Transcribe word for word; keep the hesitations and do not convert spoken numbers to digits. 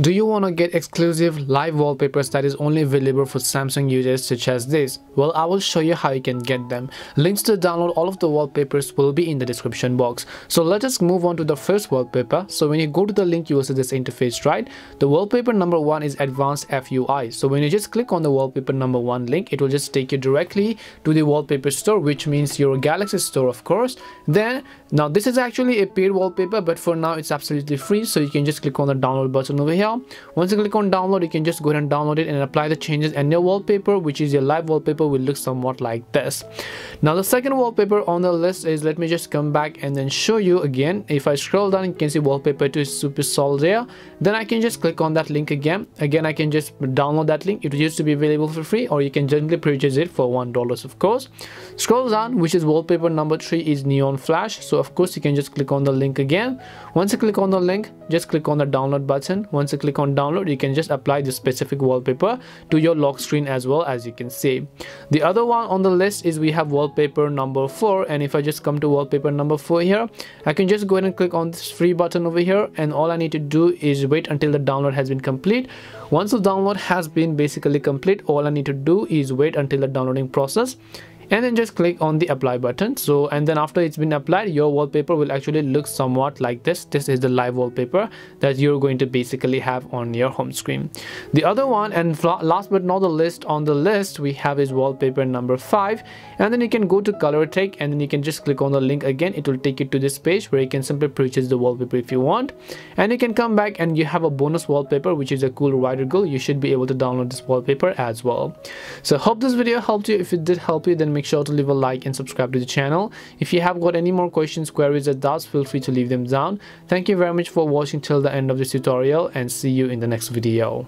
Do you want to get exclusive live wallpapers that is only available for Samsung users such as this? Well, I will show you how you can get them. Links to download all of the wallpapers will be in the description box. So let us move on to the first wallpaper. So when you go to the link, you will see this interface, right? The wallpaper number one is advanced F U I. So when you just click on the wallpaper number one link, it will just take you directly to the wallpaper store, which means your Galaxy store, of course. Then, now this is actually a paid wallpaper, but for now it's absolutely free. So you can just click on the download button over here. Once you click on download, you can just go ahead and download it and apply the changes, and your wallpaper, which is your live wallpaper, will look somewhat like this. Now the second wallpaper on the list is, let me just come back and then show you again. If I scroll down, you can see wallpaper to Super Soldier. Then I can just click on that link again. Again, I can just download that link. It used to be available for free, or you can generally purchase it for one dollar, of course. Scroll down, which is wallpaper number three is Neon Flash. So of course you can just click on the link again. Once you click on the link, just click on the download button. Once you click on download, you can just apply the specific wallpaper to your lock screen as well, as you can see. The other one on the list is we have wallpaper number four, and if I just come to wallpaper number four here, I can just go ahead and click on this free button over here, and all I need to do is wait until the download has been complete. Once the download has been basically complete, all I need to do is wait until the downloading process, and then just click on the apply button. So, and then after it's been applied, your wallpaper will actually look somewhat like this. This is the live wallpaper that you're going to basically have on your home screen. The other one, and last but not the least on the list we have, is wallpaper number five, and then you can go to Color Tech, and then you can just click on the link again. It will take you to this page where you can simply purchase the wallpaper if you want, and you can come back and you have a bonus wallpaper, which is a cool rider goal. You should be able to download this wallpaper as well. So hope this video helped you. If it did help you, then make sure to leave a like and subscribe to the channel. If you have got any more questions, queries or doubts, feel free to leave them down. Thank you very much for watching till the end of this tutorial, and see you in the next video.